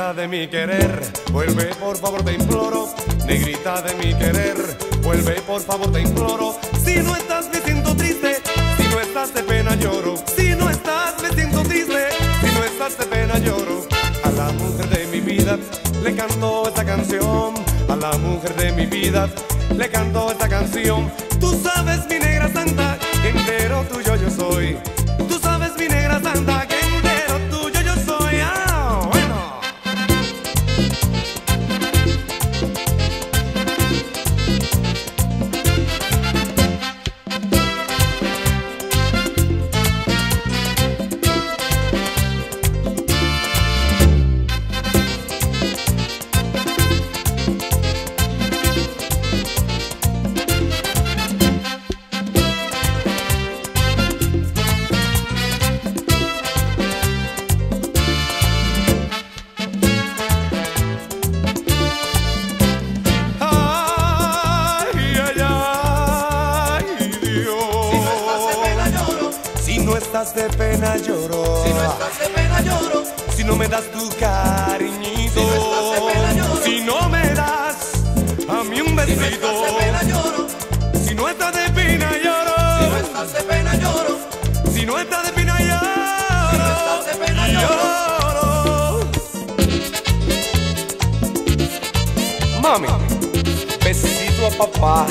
Negrita de mi querer, vuelve por favor te imploro. Negrita de mi querer, vuelve por favor te imploro. Si no estás me siento triste, si no estás de pena lloro. Si no estás me siento triste, si no estás de pena lloro. A la mujer de mi vida le canto esta canción. A la mujer de mi vida le canto esta canción. Tú sabes mi negra santa, que entero tuyo yo soy. Tú sabes mi negra santa, que entero tuyo yo soy. Ah, bueno. Si no estás de pena lloro, si no estás de pena lloro, si no me das tu cariñito, si no estás de pena lloro, si no me das a mí un besito, si no estás de pena lloro, si no estás de pena lloro, si no estás de pena lloro, si no estás de pena lloro, mami, besito a papá.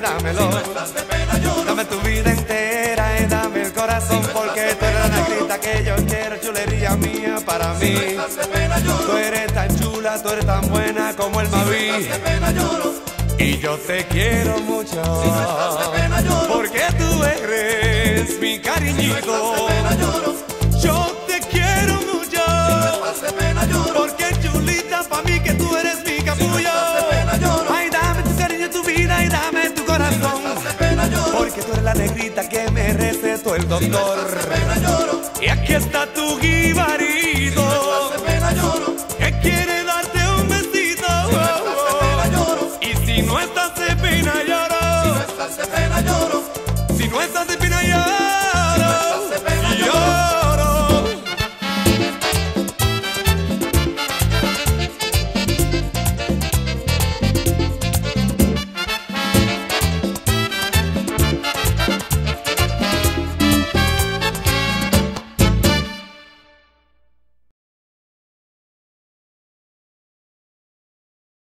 Dámelo. Si no estás de pena lloro, dame tu vida entera y dame el corazón, si no porque tú eres la negrita que yo quiero, chulería mía para mí. Si no estás de pena lloro, tú eres tan chula, tú eres tan buena como el Mavi. Si no estás de pena lloro, y yo te quiero mucho. Si no estás de pena lloro, porque tú eres mi cariñito. Si no estás de pena lloro, yo te quiero mucho. Si no estás de pena lloro, porque chulita pa' mí que tú eres mi capullo. Si no estás de pena lloro, ay dame tu cariño, tu vida y dame tu corazón. Si no estás de pena lloro, porque tú eres la negrita que me recetó el doctor. Si no estás de pena lloro, y aquí está tu guibarito. Si no estás de pena lloro, que quiere darte un besito. Si no estás de pena lloro, y si no estás de pena lloro, si no estás de pena lloro, si no estás de pena lloro, si no estás de pena lloro.